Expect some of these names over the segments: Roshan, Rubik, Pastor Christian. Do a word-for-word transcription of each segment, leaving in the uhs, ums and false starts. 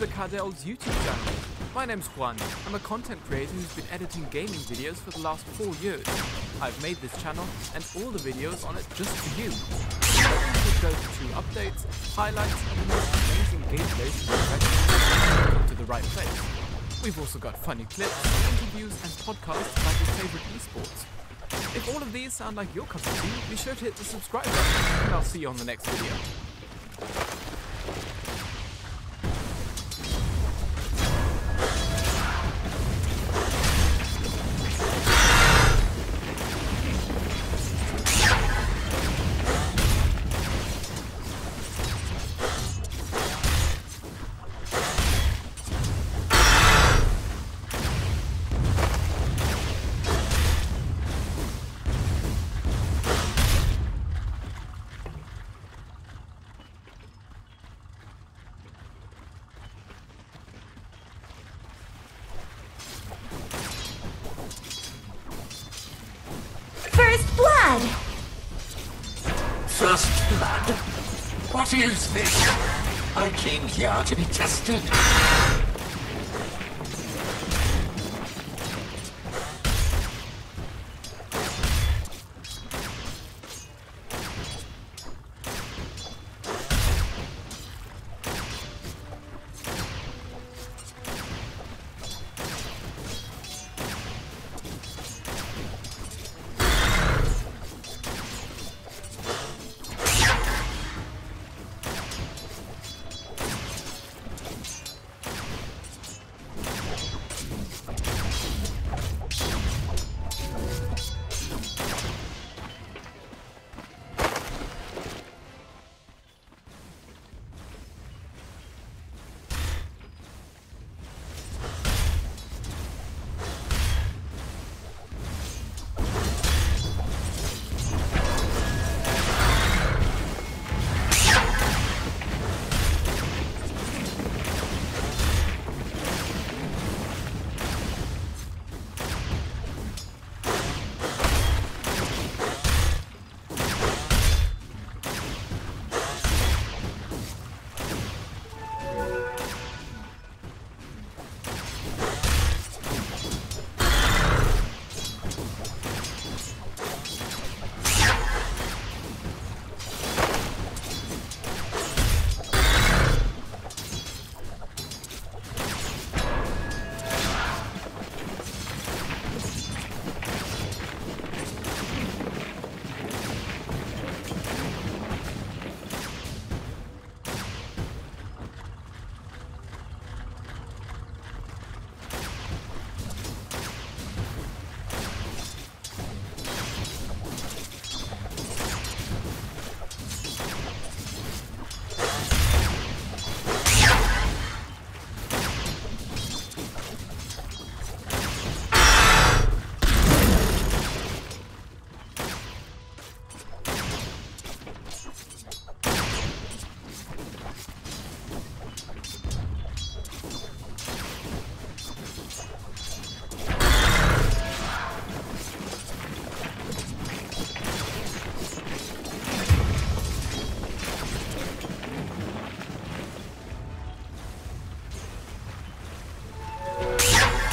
the Cardell's YouTube channel. My name's Juan. I'm a content creator who's been editing gaming videos for the last four years. I've made this channel and all the videos on it just for you. It goes through updates, highlights, and the most amazing gameplays come to the right place. We've also got funny clips, interviews, and podcasts about your favorite esports. If all of these sound like your cup of tea, be sure to hit the subscribe button, and I'll see you on the next video. First blood? What is this? I came here to be tested.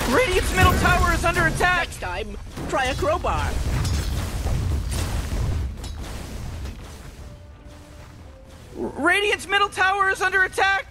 Radiant's middle tower is under attack! Next time, try a crowbar! Radiant's middle tower is under attack!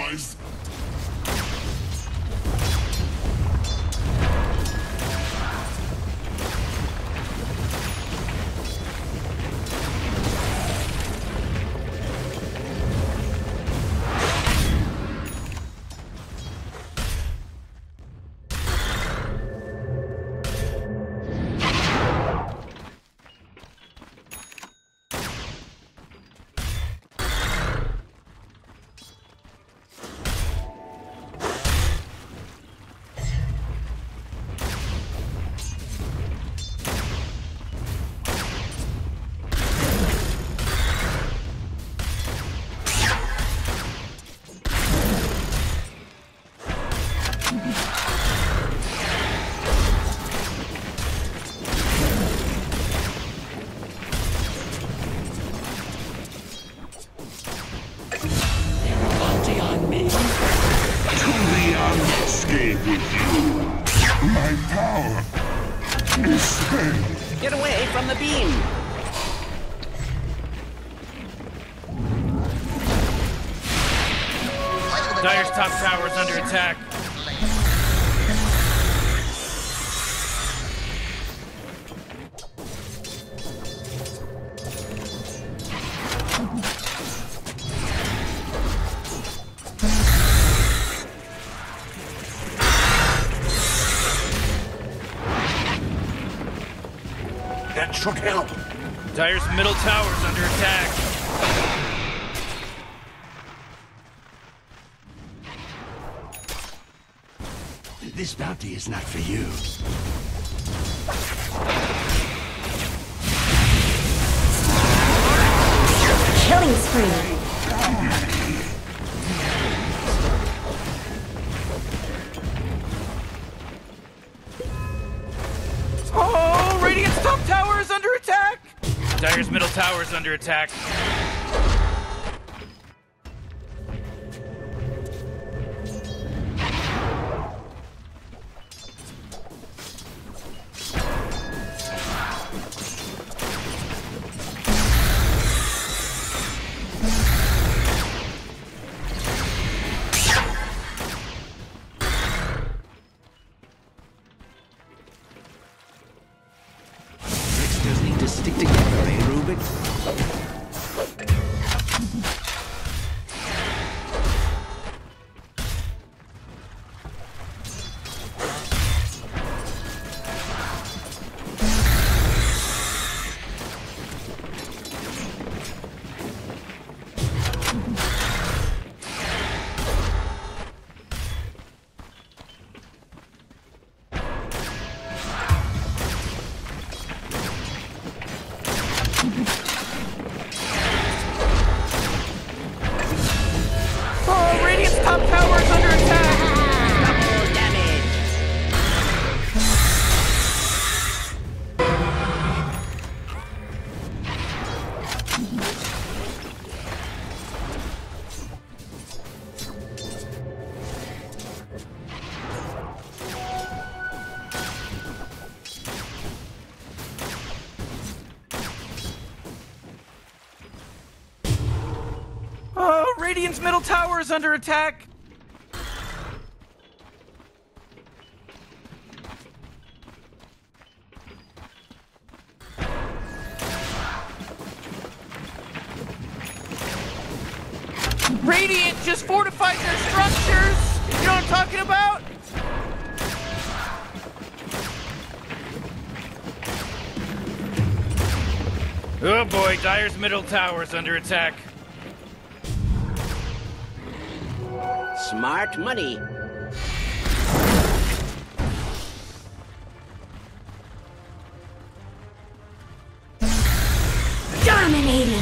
Ausweis. Get away from the beam! Dire's top tower is under attack. That should help. Dire's middle tower is under attack. This bounty is not for you. Killing spree. Dire's middle tower is under attack. Stick together, eh, Rubik? Oh, Radiant's middle tower is under attack! Radiant just fortified their structures! You know what I'm talking about? Oh boy, Dire's middle tower is under attack. Smart money. Dominating.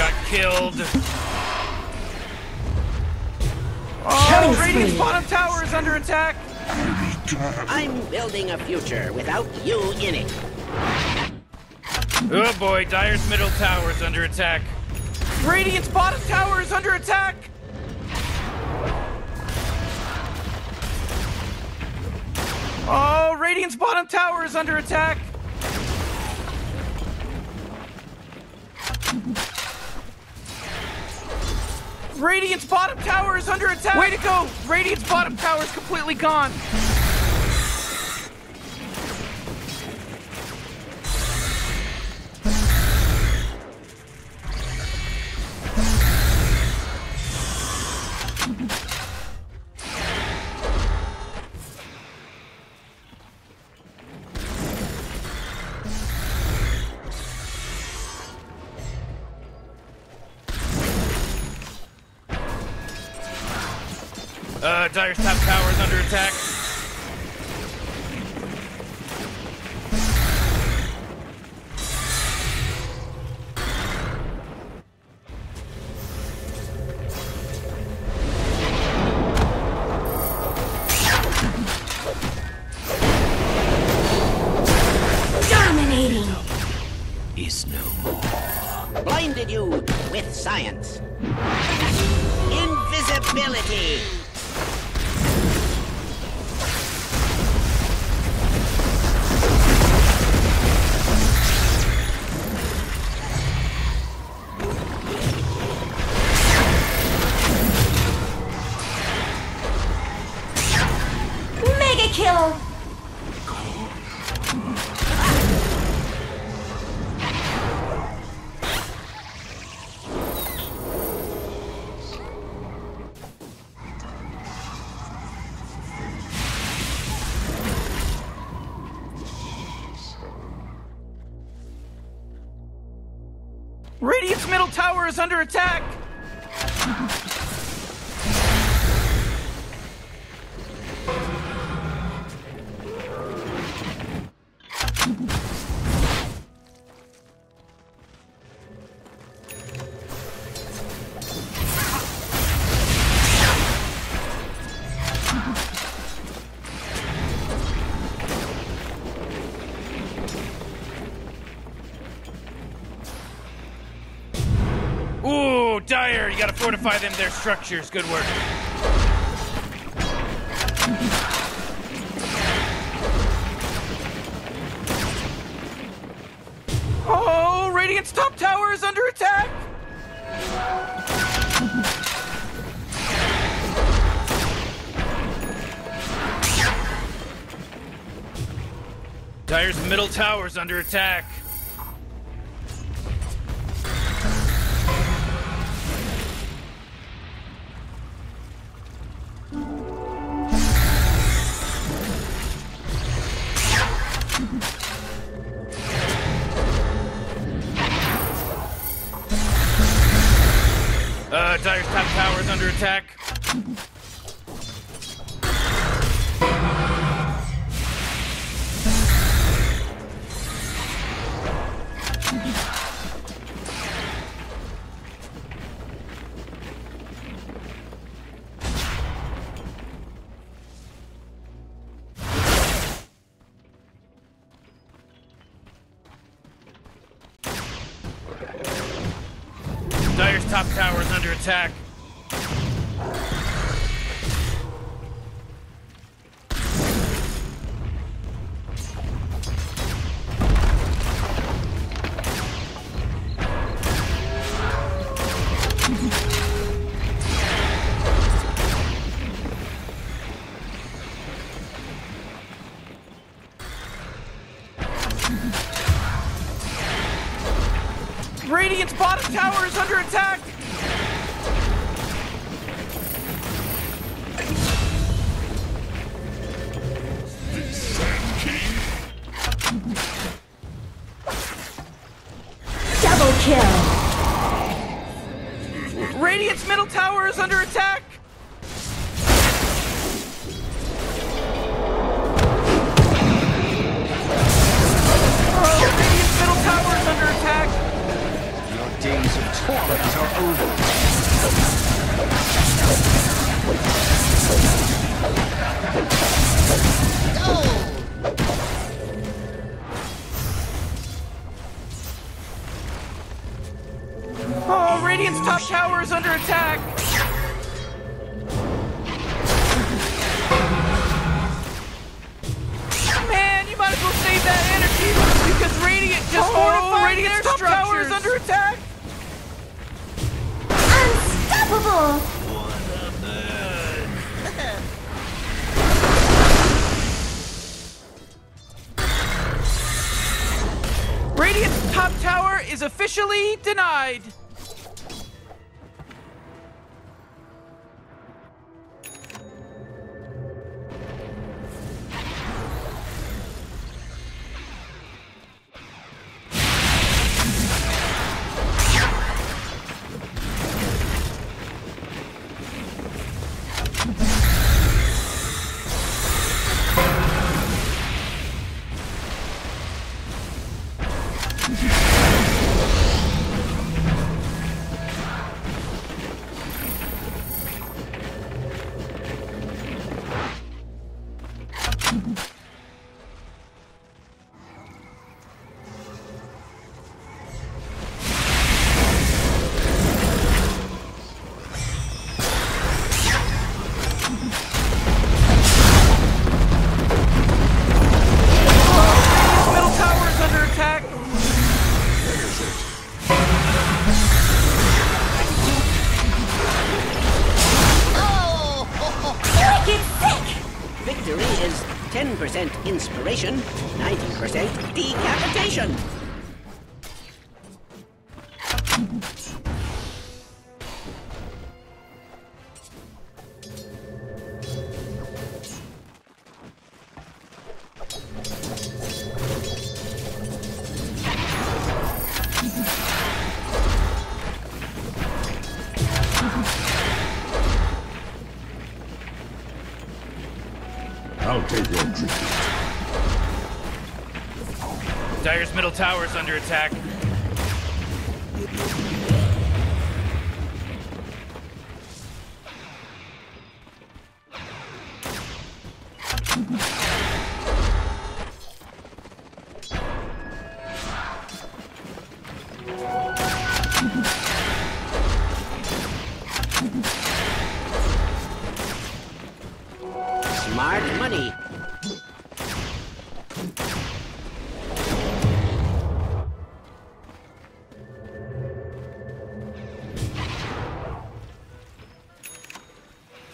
got killed. Oh, Radiant's bottom tower is under attack. I'm building a future without you in it. Oh boy, Dire's middle tower is under attack. Radiant's bottom tower is under attack. Oh, Radiant's bottom tower is under attack. Radiant's bottom tower is under attack! Way to go! Radiant's bottom tower is completely gone! Uh, Dire's top tower is under attack. Dominating is no more. Blinded you with science. Invisibility. Kill. Radiant's middle tower is under attack. Ooh, Dire, you gotta fortify them, their structures. Good work. Oh, Radiant's top tower is under attack. Dire's middle tower is under attack. Uh, Dire's top tower is under attack. Dire's top tower is under attack. Radiant's bottom tower is under attack! Double kill! Radiant's middle tower is under attack! Days of torment Radiant's top tower is under attack! Man, you might as well save that energy because Radiant just oh, fortified Radiant's their top structures. Tower is under attack! Unstoppable! One of them! Radiant's top tower is officially denied! ten percent inspiration, ninety percent decapitation. Dire's middle tower is under attack. Smart money.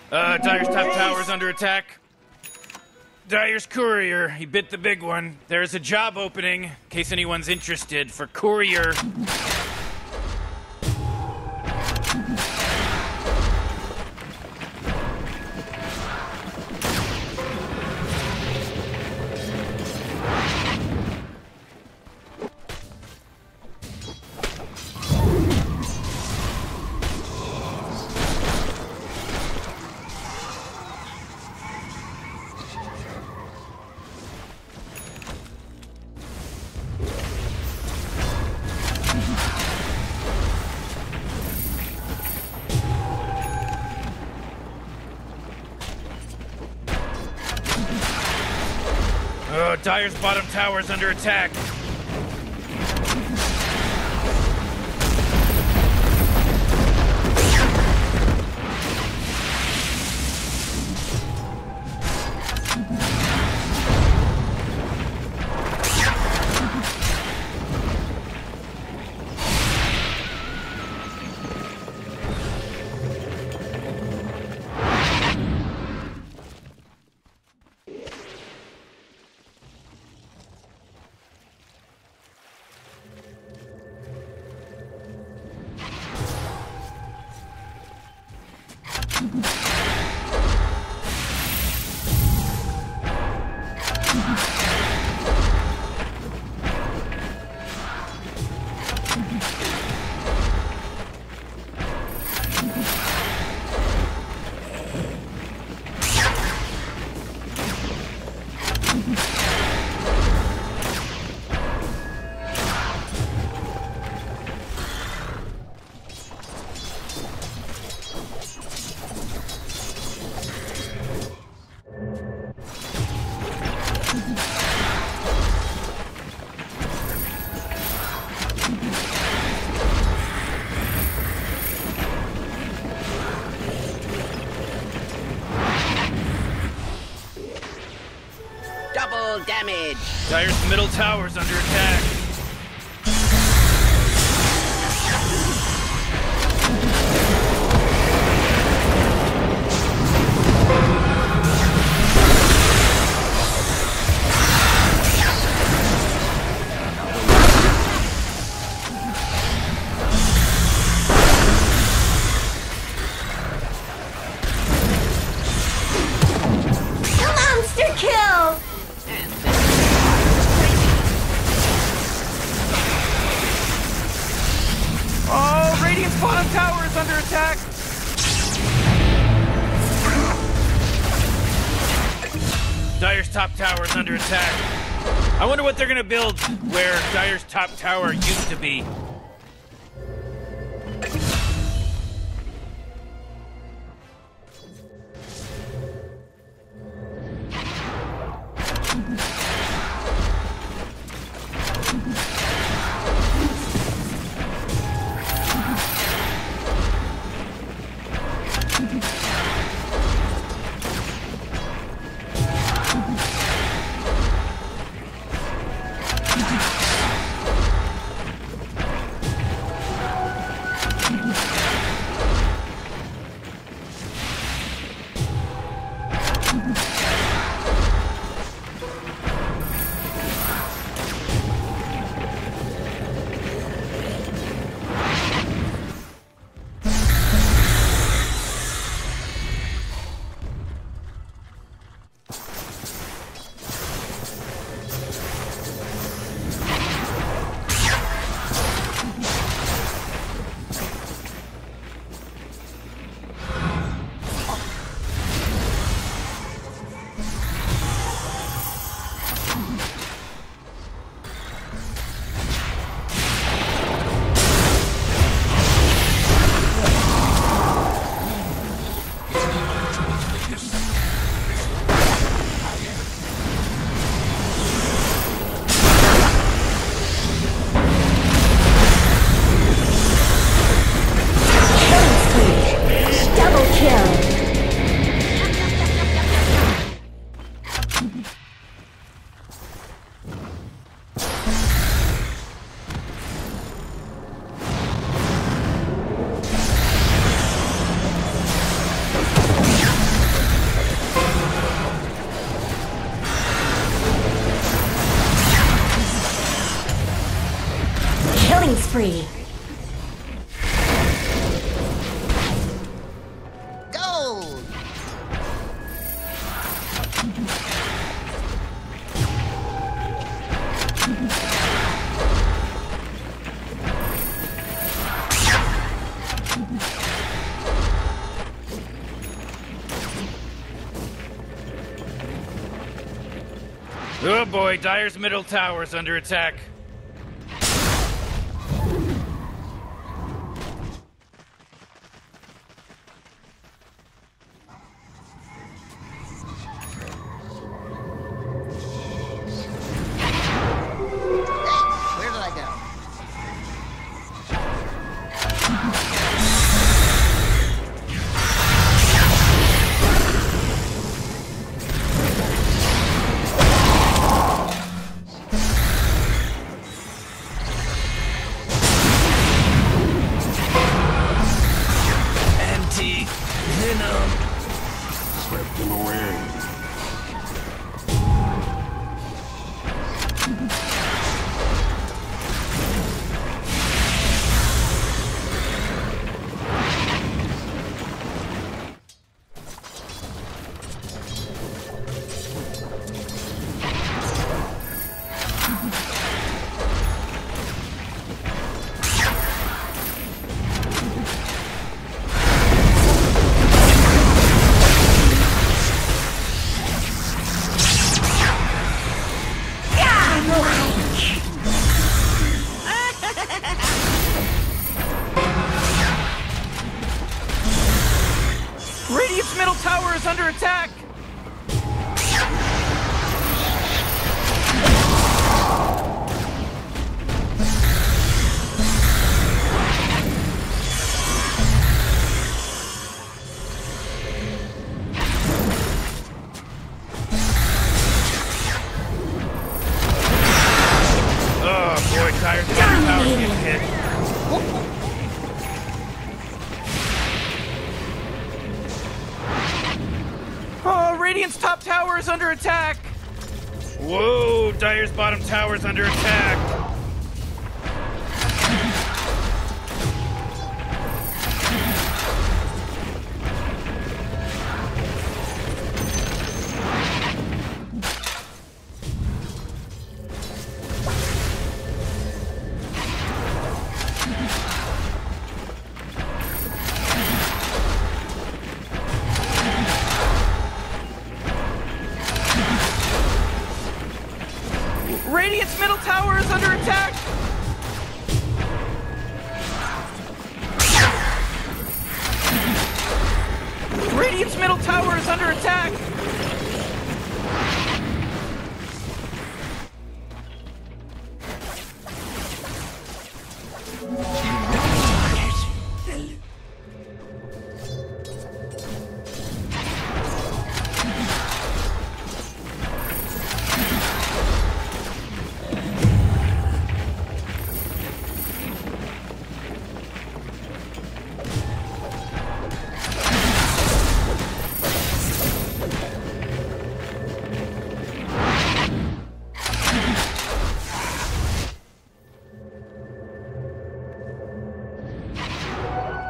Uh, Dire's top tower is under attack. Dire's courier, he bit the big one. There is a job opening, in case anyone's interested, for courier. Dire's bottom tower is under attack. critical damage. Dire's middle tower's under attack. Under attack. I wonder what they're gonna build where Dire's top tower used to be. Free. Gold. Oh boy, Dire's middle tower's under attack. entire tower getting hit. Oh, Radiant's top tower is under attack. Whoa, Dire's bottom tower is under attack. Radiant's middle tower is under attack! Radiant's middle tower is under attack!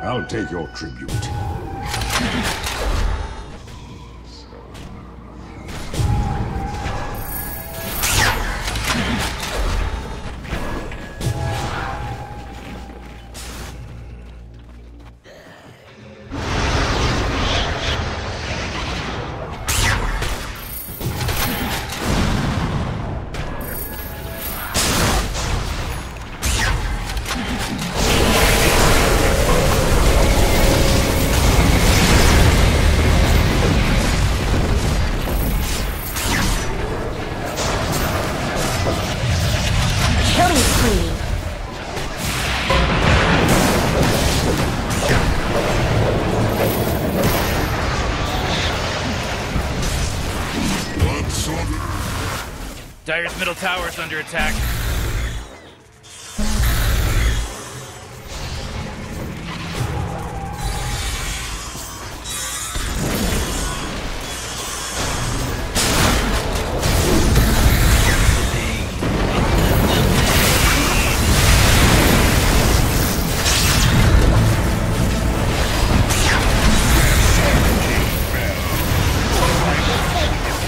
I'll take your tribute. Dire's middle tower is under attack.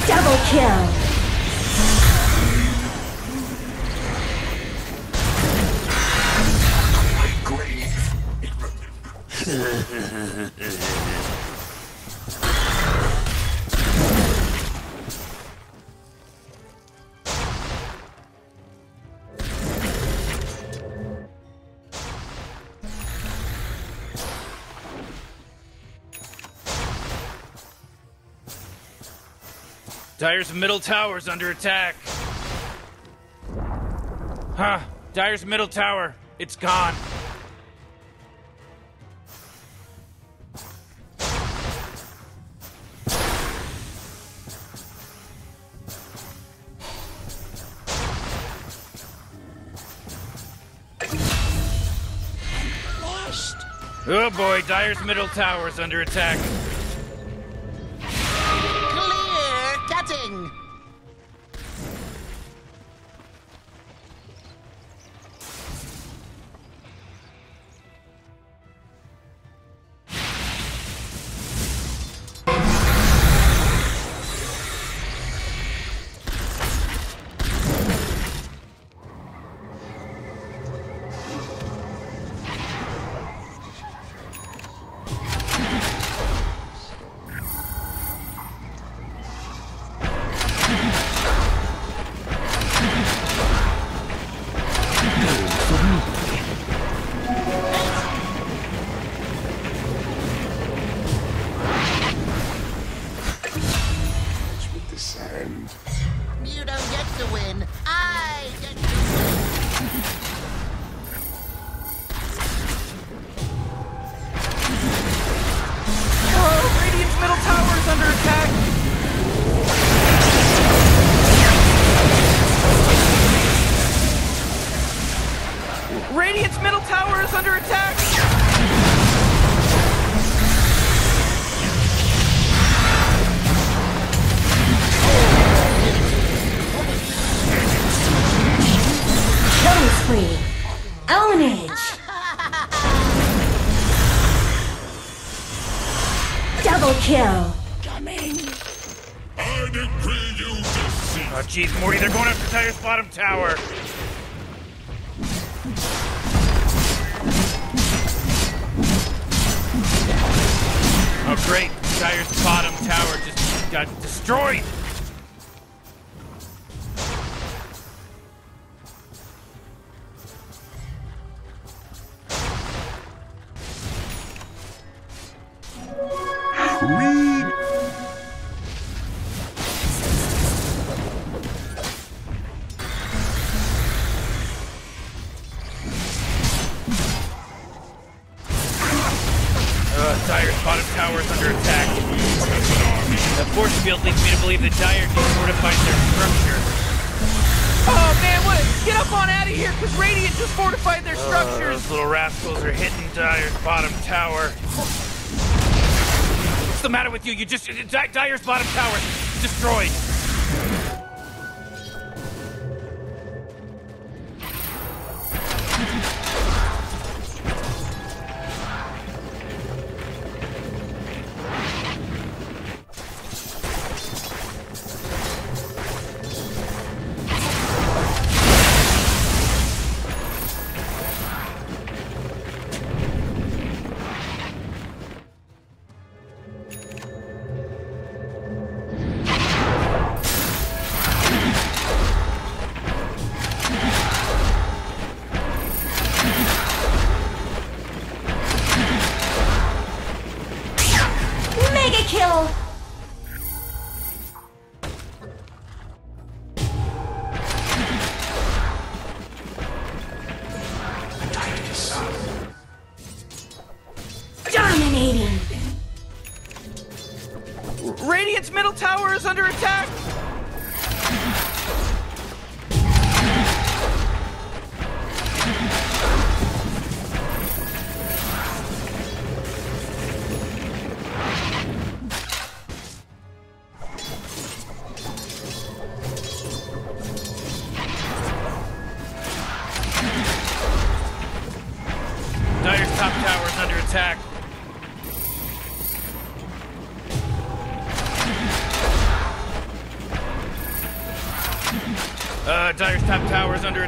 Double kill. Dire's middle tower's under attack. Huh, Dire's middle tower, it's gone. Oh boy, Dire's middle tower is under attack. Clear cutting! Radiant's middle tower is under attack! Killing spree! Ownage! Double kill! Coming! I decree you deceased! Oh jeez, Morty, they're going after Tiger's bottom tower! Oh great, Dyer's bottom tower just got destroyed! You, you just Di Dire's bottom tower destroyed.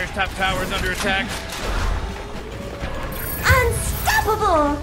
Top tower is under attack. Unstoppable!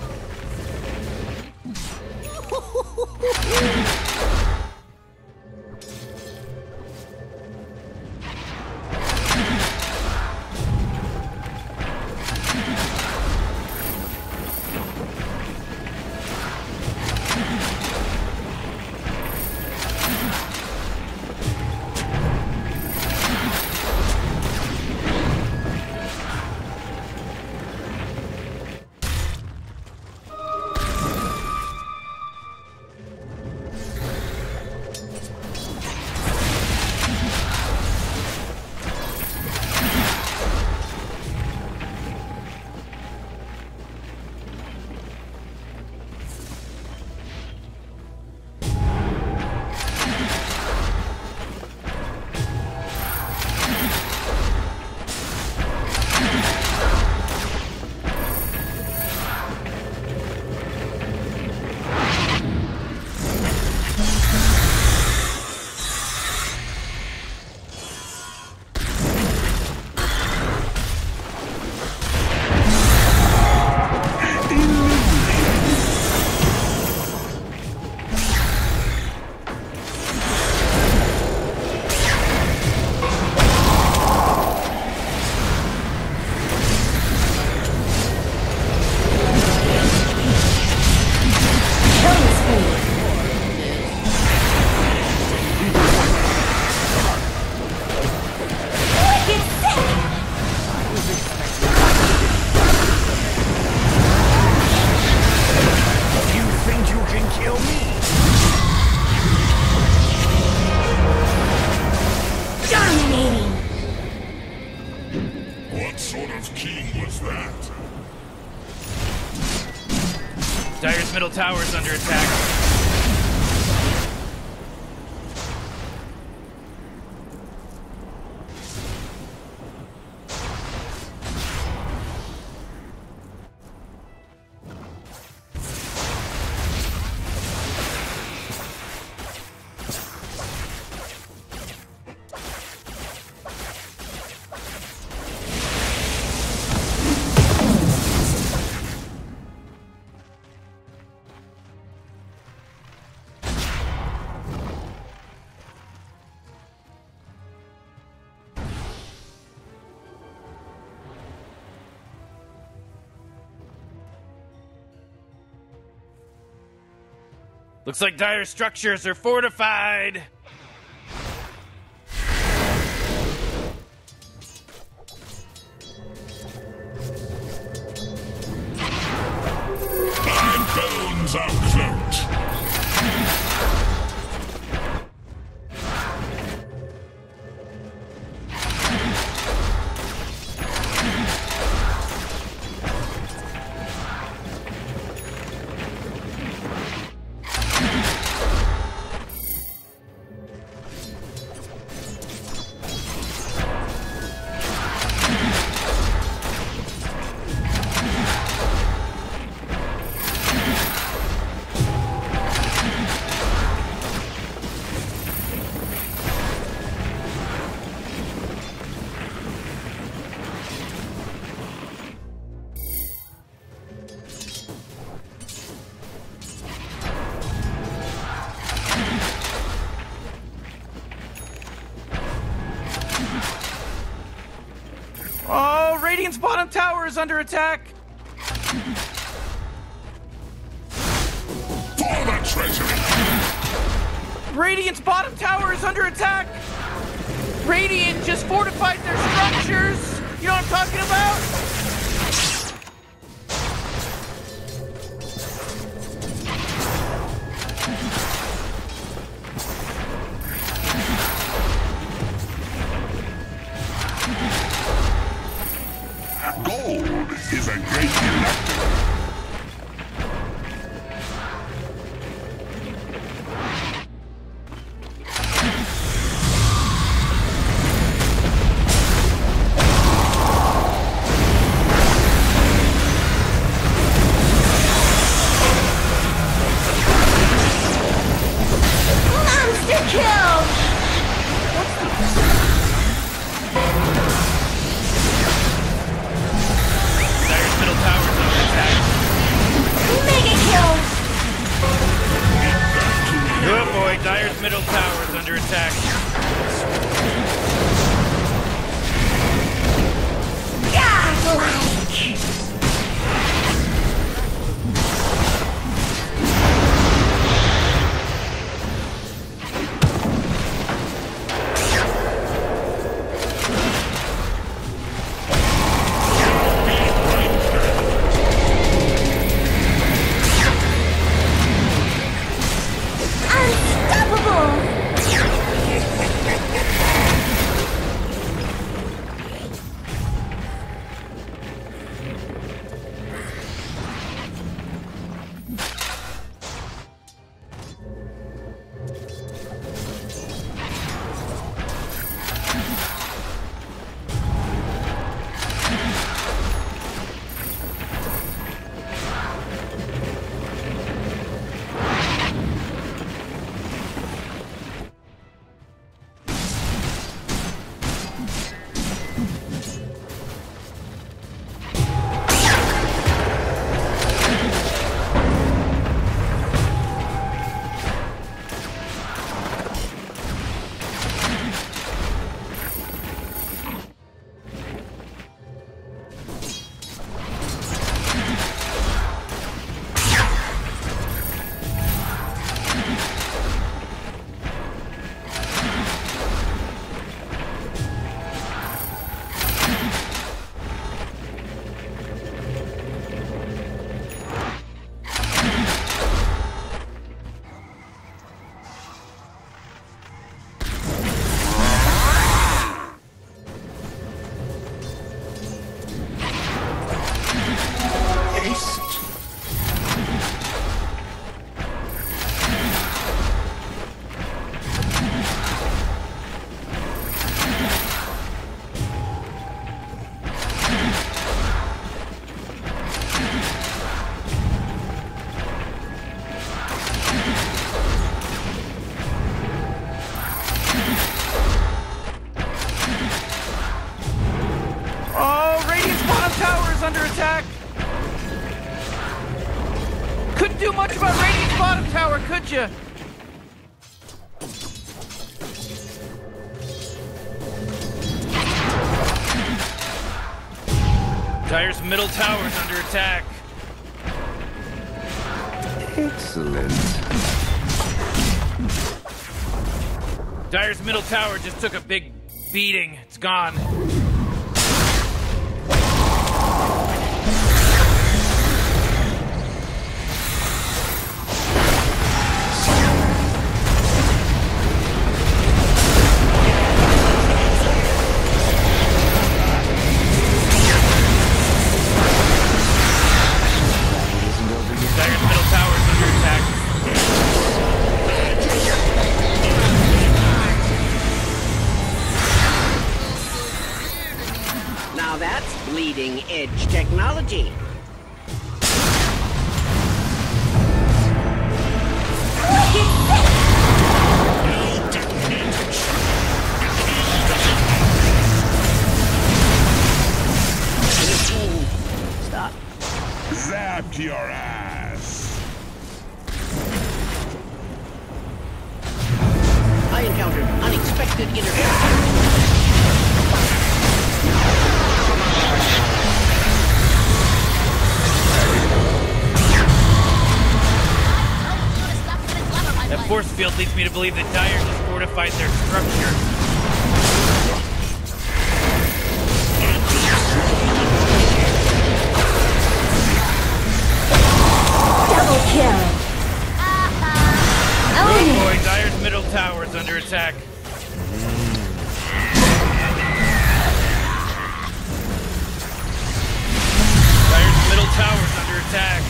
Which king was that? Dire's middle tower is under attack. Looks like Dire's structures are fortified! My bones are Radiant's bottom tower is under attack! For the treasury! Radiant's bottom tower is under attack! Radiant just fortified their structures! You know what I'm talking about? Is a great elector. Tower's over. under attack. Couldn't do much about Radiant's bottom tower, could you? Dire's middle tower's under attack. Excellent. Dire's middle tower just took a big beating. It's gone. Edge technology. Stop. Zapped your ass. I encountered unexpected interference. That force field leads me to believe that Dire just fortified their structure. Double kill. Uh-huh. Oh, oh boy, Dire's middle tower is under attack. Dire's middle tower is under attack.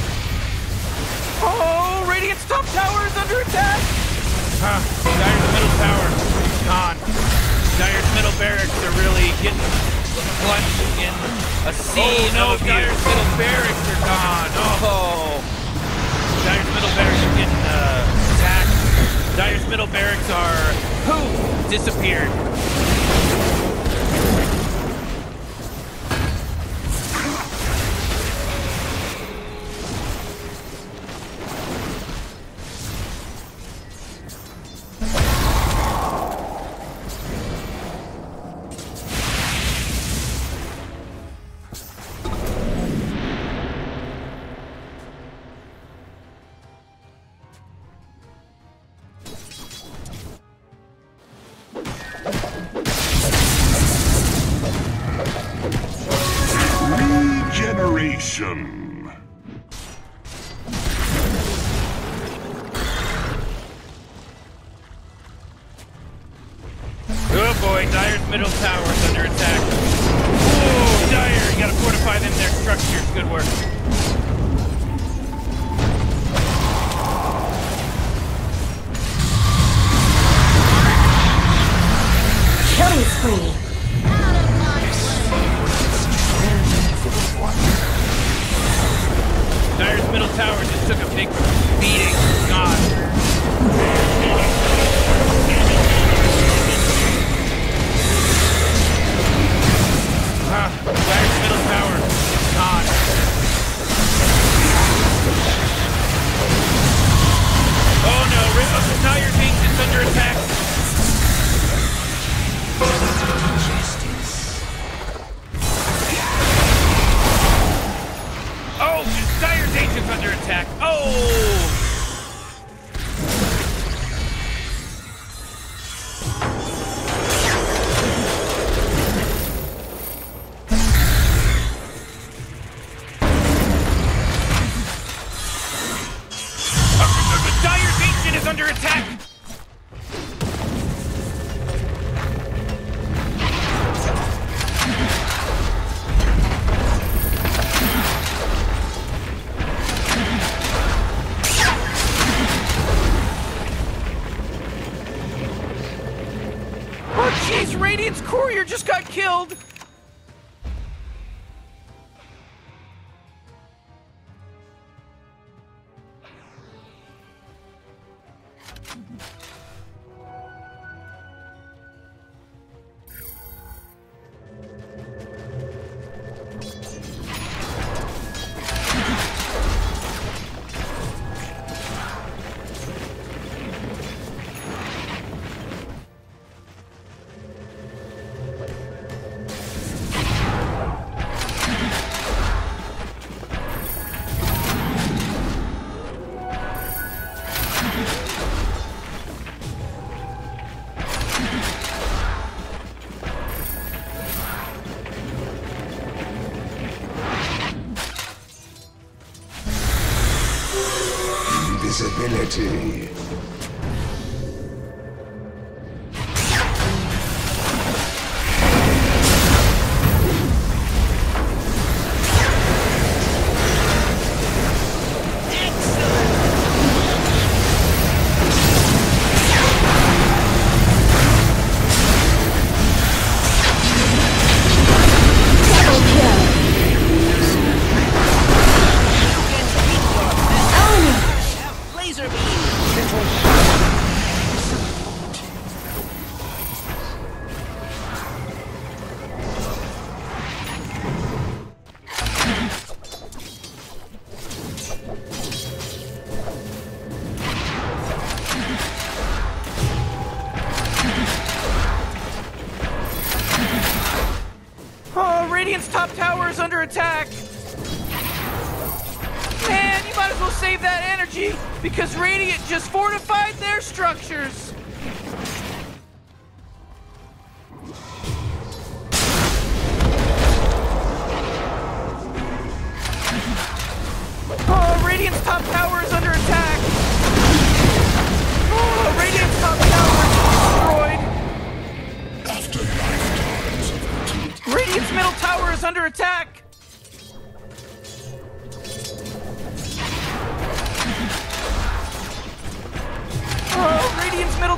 Oh, Radiant's top tower is under attack! Huh. Dire's middle tower is gone. Dire's middle barracks are really getting plunged in a sea. Oh, no, Dire's middle barracks are gone. Oh. Dire's middle barracks are getting uh, attacked. Dire's middle barracks are... Who? Disappeared. Killed. invisibility. Radiant's top tower is under attack! Man, you might as well save that energy, because Radiant just fortified their structures! Oh, Radiant's top tower is under attack! Oh, Radiant's top tower is destroyed! After Radiant's middle tower is under attack! Oh, Radiant's middle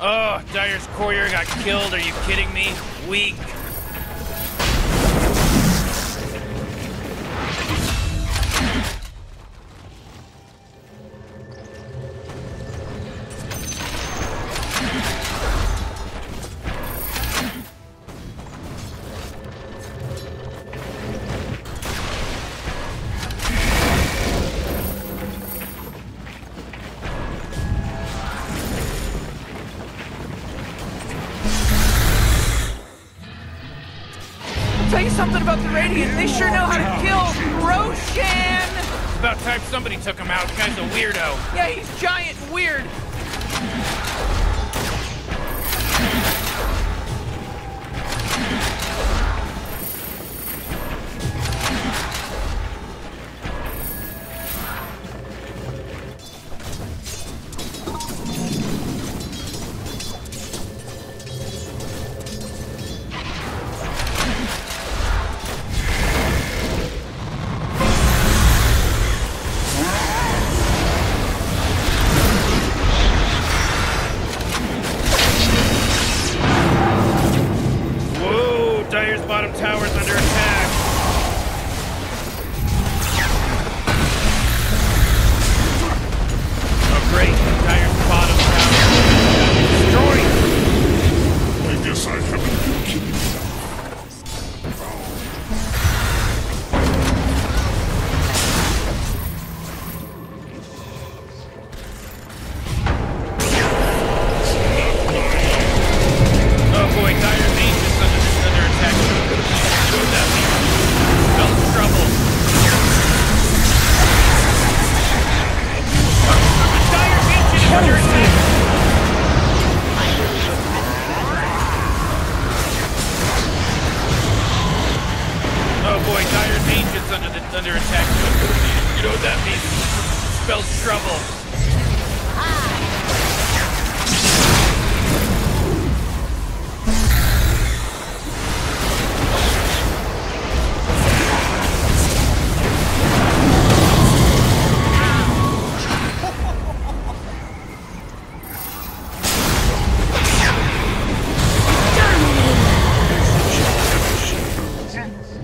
Oh, Dire's courier got killed. Are you kidding me? Weak. Tell you something about the Radiant, they sure know how to kill Roshan! It's about time somebody took him out, the guy's a weirdo. Yeah, he's giant and weird. Bottom tower's under attack. Oh great, Dire's bottom tower destroyed. I guess I haven't been kidding under attack. You know what that means? It spells trouble.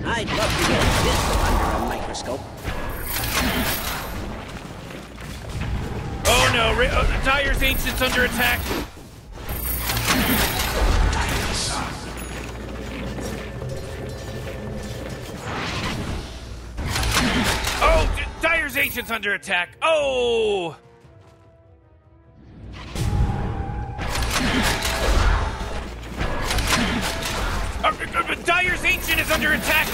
I'd love to get a pistol under a microscope. Oh no, Re oh, Dire's Ancient's under attack. civilization's under attack. Oh! Dyer's Ancient is under attack!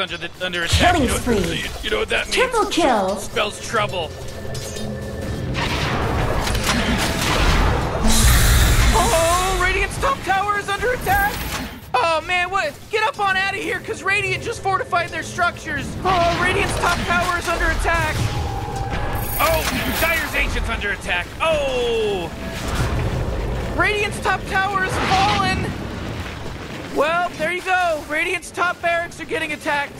Under the under attack. Killing spree. You know, you, you know what that means? Triple kill. Spells trouble. Oh, Radiant's top tower is under attack. Oh man, what? Get up on out of here, cause Radiant just fortified their structures. Oh, Radiant's top tower is under attack. Oh, Dire's Ancient's under attack. Oh, Radiant's top tower is fallen. Well, there you go. Radiant's top barracks are getting attacked.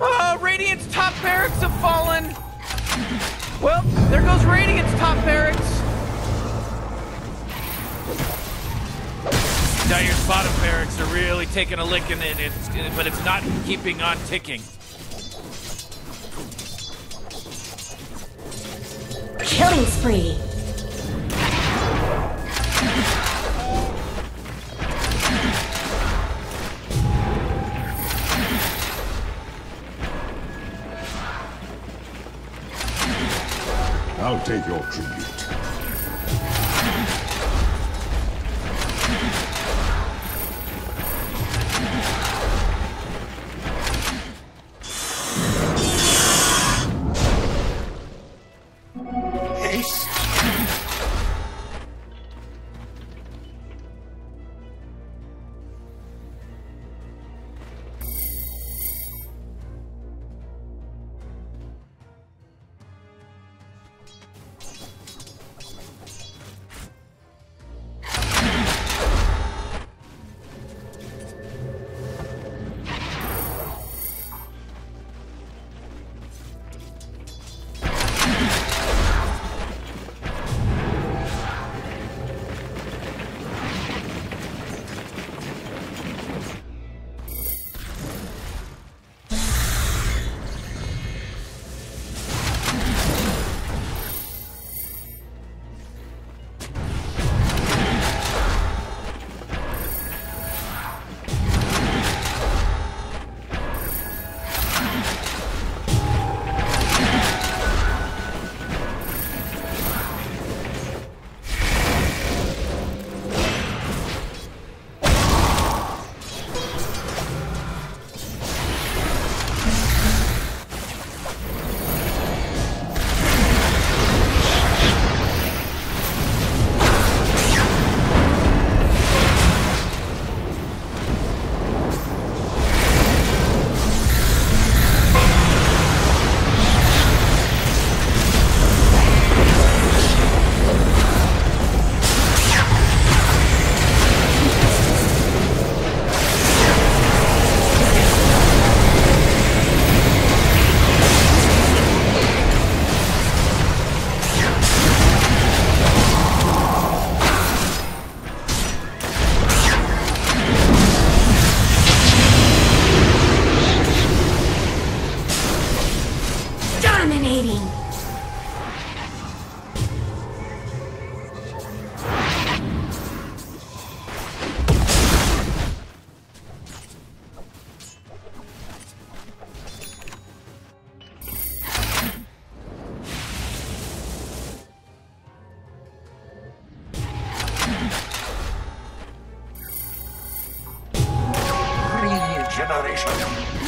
Oh, Radiant's top barracks have fallen. Well, there goes Radiant's top barracks. Dire's bottom barracks are really taking a lick, and it, it's, but it's not keeping on ticking. Killing spree. I'll take your tribute. Haste.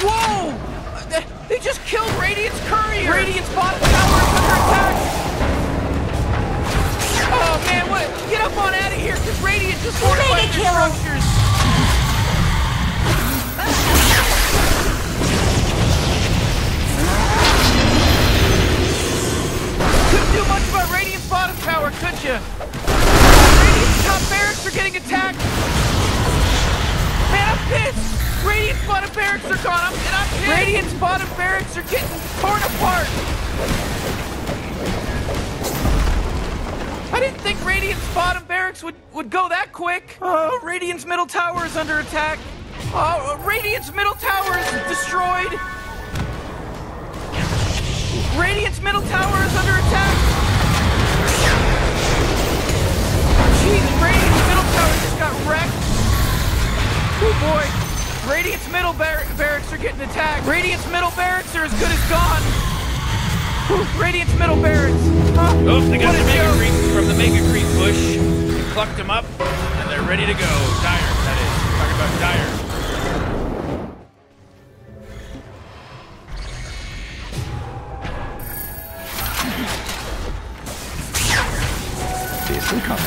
Whoa! They just killed Radiant's courier! Radiant's bottom tower is under attack! Oh man, what? Get up on out of here, because Radiant just fortified their structures! Couldn't do much about Radiant's bottom tower, could you? Radiant's top barracks are getting attacked! Man, I'm pissed! Radiant's bottom barracks are gone, I'm, and I'm kidding. Radiant's bottom barracks are getting torn apart! I didn't think Radiant's bottom barracks would, would go that quick! Uh, Radiant's middle tower is under attack! Uh, Radiant's middle tower is destroyed! Radiant's middle tower is under attack! Jeez, Radiant's middle tower just got wrecked! Oh boy! Radiant's middle bar barracks are getting attacked. Radiant's middle barracks are as good as gone. Whew, Radiant's middle barracks. Huh? Oh, they got the Mega Creep from the Mega Creep bush. They plucked them up, and they're ready to go. Dire, that is. We're talking about Dire. This will come.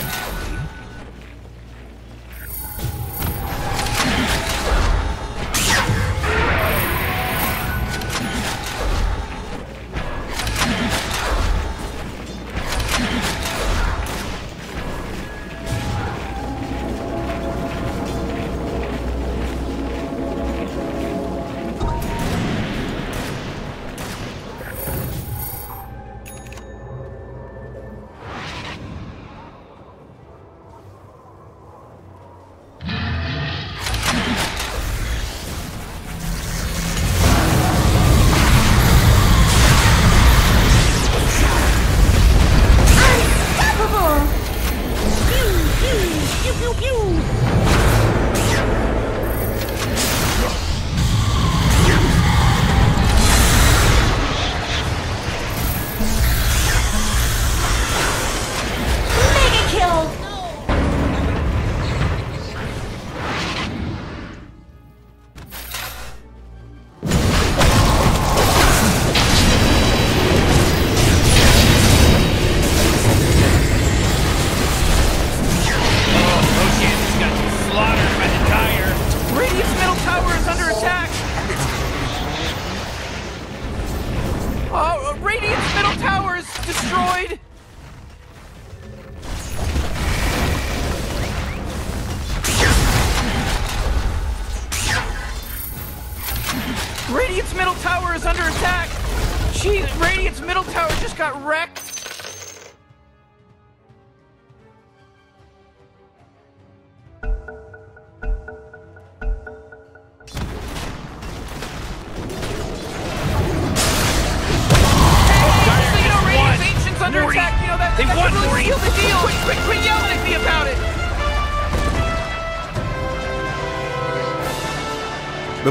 Radiant's middle tower is under attack! Jeez, Radiant's middle tower just got wrecked!